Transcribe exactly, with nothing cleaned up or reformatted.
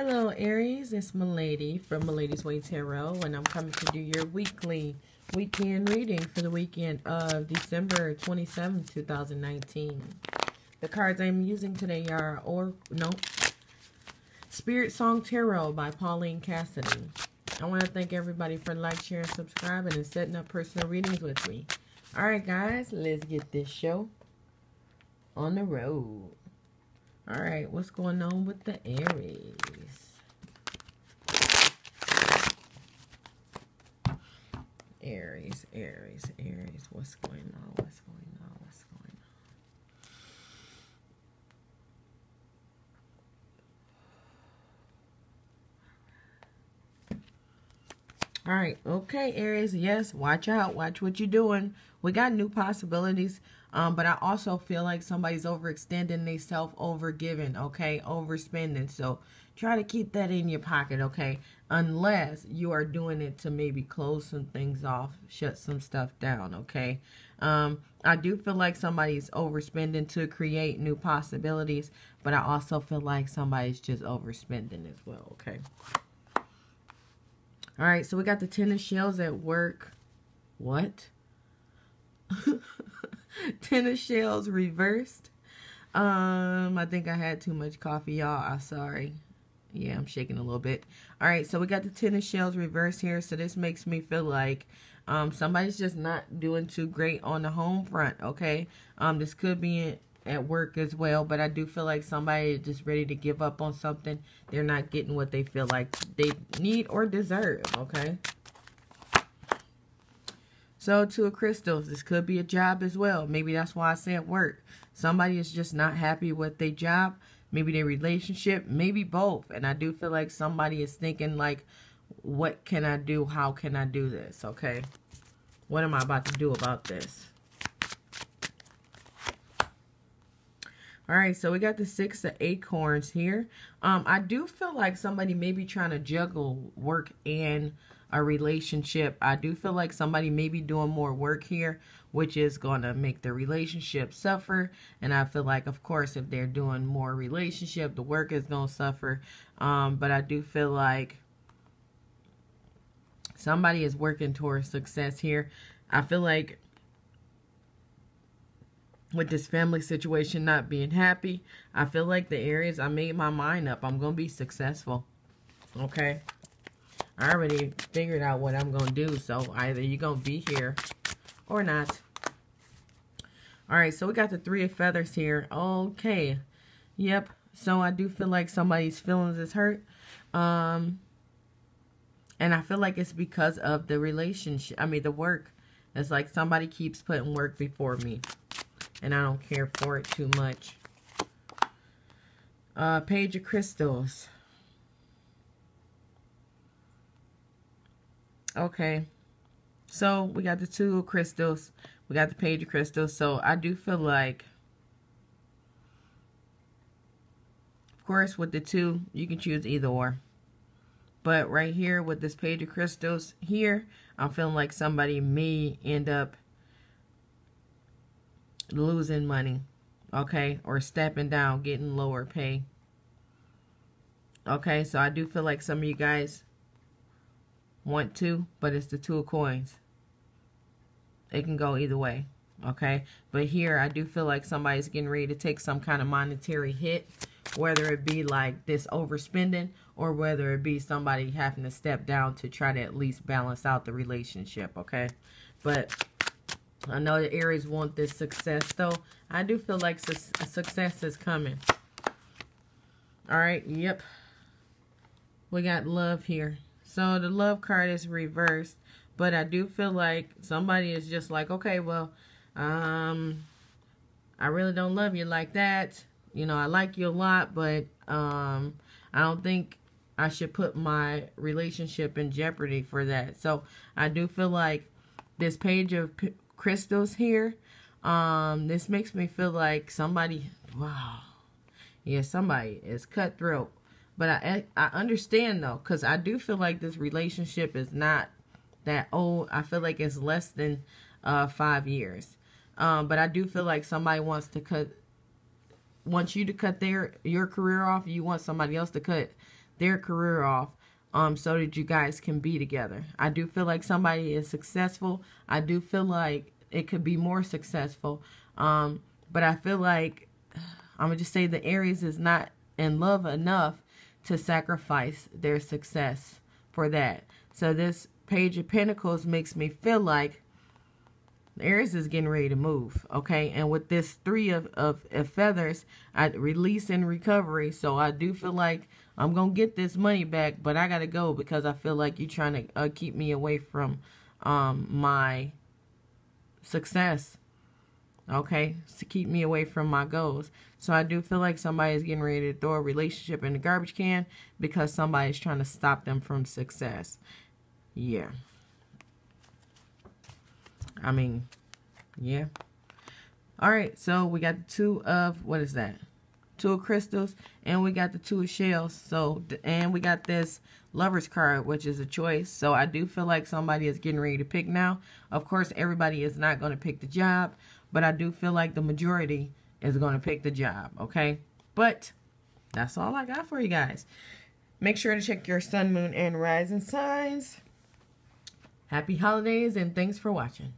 Hello Aries, it's Milady from Milady's Way Tarot, and I'm coming to do your weekly weekend reading for the weekend of December twenty-seventh, two thousand nineteen. The cards I'm using today are or no Spirit Song Tarot by Pauline Cassidy. I want to thank everybody for like, sharing, subscribing, and setting up personal readings with me. Alright guys, let's get this show on the road. Alright, what's going on with the Aries? Aries, Aries, Aries. What's going on? What's going on? What's going on? Alright, okay, Aries. Yes, watch out. Watch what you're doing. We got new possibilities. Um, but I also feel like somebody's overextending themselves, overgiving, okay, overspending. So try to keep that in your pocket, okay, unless you are doing it to maybe close some things off, shut some stuff down, okay. Um, I do feel like somebody's overspending to create new possibilities, but I also feel like somebody's just overspending as well, okay. All right, so we got the Ten of Shells at work. What? Ten of Shells reversed. Um, I think I had too much coffee, y'all. I'm sorry. Yeah, I'm shaking a little bit. All right, so we got the Ten of Shells reversed here. So this makes me feel like um, somebody's just not doing too great on the home front, okay? Um, this could be at work as well, but I do feel like somebody is just ready to give up on something. They're not getting what they feel like they need or deserve, okay? So, Two of Crystals, this could be a job as well. Maybe that's why I said work. Somebody is just not happy with their job, maybe their relationship, maybe both. And I do feel like somebody is thinking, like, what can I do? How can I do this? Okay. What am I about to do about this? All right, so we got the Six of Acorns here. Um, I do feel like somebody may be trying to juggle work and a relationship. I do feel like somebody may be doing more work here, which is going to make the relationship suffer. And I feel like, of course, if they're doing more relationship, the work is going to suffer. Um, but I do feel like somebody is working towards success here. I feel like with this family situation not being happy, I feel like the Aries, I made my mind up. I'm going to be successful. Okay. I already figured out what I'm going to do. So either you're going to be here or not. All right. So we got the Three of Feathers here. Okay. Yep. So I do feel like somebody's feelings is hurt. Um, and I feel like it's because of the relationship. I mean, the work. It's like somebody keeps putting work before me, and I don't care for it too much. Uh, Page of Crystals. Okay. So, we got the Two of Crystals. We got the Page of Crystals. So, I do feel like, of course, with the two, you can choose either or. But right here, with this Page of Crystals here, I'm feeling like somebody may end up losing money, okay, or stepping down, getting lower pay, okay. So I do feel like some of you guys want to, but it's the Two of Coins. It can go either way, okay. But here I do feel like somebody's getting ready to take some kind of monetary hit, whether it be like this overspending or whether it be somebody having to step down to try to at least balance out the relationship, okay. But I know the Aries want this success, though. I do feel like su success is coming. All right, yep. We got love here. So the love card is reversed, but I do feel like somebody is just like, okay, well, um, I really don't love you like that. You know, I like you a lot, but um, I don't think I should put my relationship in jeopardy for that. So I do feel like this Page of Crystals here, um this makes me feel like somebody, wow, yeah, somebody is cutthroat. But I I understand, though, because I do feel like this relationship is not that old. I feel like it's less than uh five years, um but I do feel like somebody wants to cut wants you to cut their your career off. You want somebody else to cut their career off um, so that you guys can be together. I do feel like somebody is successful. I do feel like it could be more successful. Um, but I feel like, I'm going to just say the Aries is not in love enough to sacrifice their success for that. So this Page of Pentacles makes me feel like Aries is getting ready to move, okay? And with this three of, of, of feathers, I release and recovery. So I do feel like I'm going to get this money back, but I got to go because I feel like you're trying to uh, keep me away from um, my success, okay? To keep me away from my goals. So I do feel like somebody's getting ready to throw a relationship in the garbage can because somebody's trying to stop them from success. Yeah. I mean, yeah. All right, so we got the two of, what is that? Two of crystals, and we got the two of shells. So, and we got this lover's card, which is a choice. So I do feel like somebody is getting ready to pick now. Of course, everybody is not going to pick the job, but I do feel like the majority is going to pick the job, okay? But that's all I got for you guys. Make sure to check your sun, moon, and rising signs. Happy holidays, and thanks for watching.